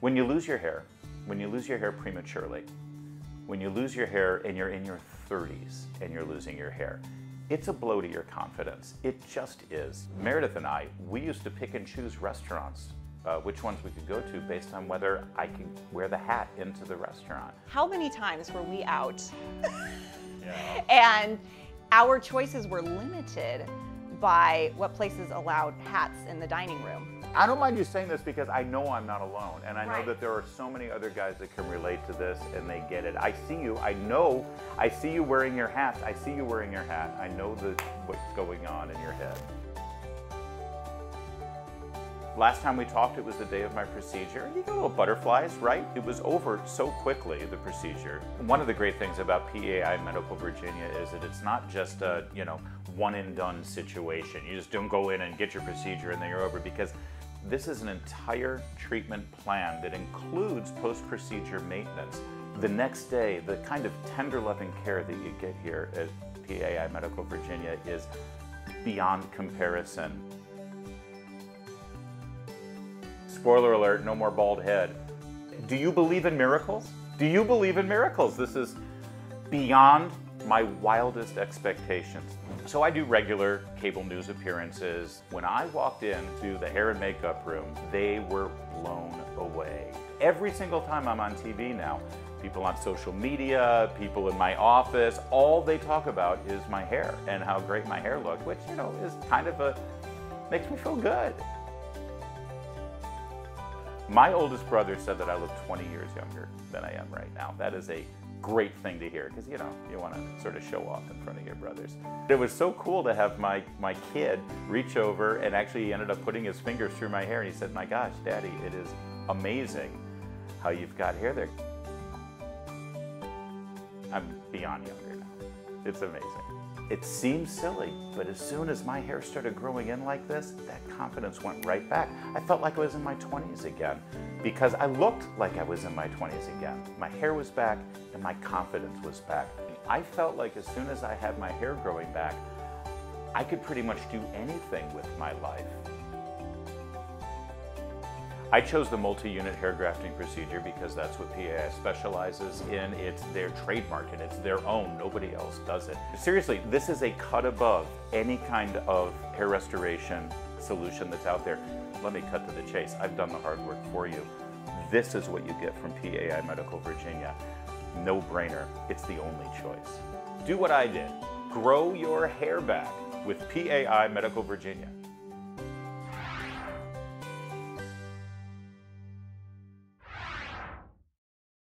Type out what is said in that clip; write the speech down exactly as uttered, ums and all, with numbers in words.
When you lose your hair, when you lose your hair prematurely, when you lose your hair and you're in your thirties and you're losing your hair, it's a blow to your confidence. It just is. Meredith and I, we used to pick and choose restaurants, uh, which ones we could go to based on whether I could wear the hat into the restaurant. How many times were we out? Yeah. And our choices were limited by what places allowed hats in the dining room. I don't mind you saying this because I know I'm not alone, and I right. know that there are so many other guys that can relate to this and they get it. I see you, I know, I see you wearing your hats, I see you wearing your hat, I know the, what's going on in your head. Last time we talked, it was the day of my procedure. You got little butterflies, right? It was over so quickly, the procedure. One of the great things about P A I Medical Virginia is that it's not just a, you know, one and done situation. You just don't go in and get your procedure and then you're over, because this is an entire treatment plan that includes post-procedure maintenance. The next day, the kind of tender loving care that you get here at P A I Medical Virginia is beyond comparison. Spoiler alert, no more bald head. Do you believe in miracles? Do you believe in miracles? This is beyond my wildest expectations. So I do regular cable news appearances. When I walked into the hair and makeup room, they were blown away. Every single time I'm on T V now, people on social media, people in my office, all they talk about is my hair and how great my hair looked, which, you know, is kind of a, makes me feel good. My oldest brother said that I look twenty years younger than I am right now. That is a great thing to hear, because, you know, you want to sort of show off in front of your brothers. It was so cool to have my, my kid reach over, and actually he ended up putting his fingers through my hair and he said, "My gosh, Daddy, it is amazing how you've got hair there." I'm beyond younger now. It's amazing. It seems silly, but as soon as my hair started growing in like this, that confidence went right back. I felt like I was in my twenties again, because I looked like I was in my twenties again. My hair was back and my confidence was back. I felt like as soon as I had my hair growing back, I could pretty much do anything with my life. I chose the multi-unit hair grafting procedure because that's what P A I specializes in. It's their trademark and it's their own. Nobody else does it. Seriously, this is a cut above any kind of hair restoration solution that's out there. Let me cut to the chase. I've done the hard work for you. This is what you get from P A I Medical Virginia. No brainer. It's the only choice. Do what I did. Grow your hair back with P A I Medical Virginia.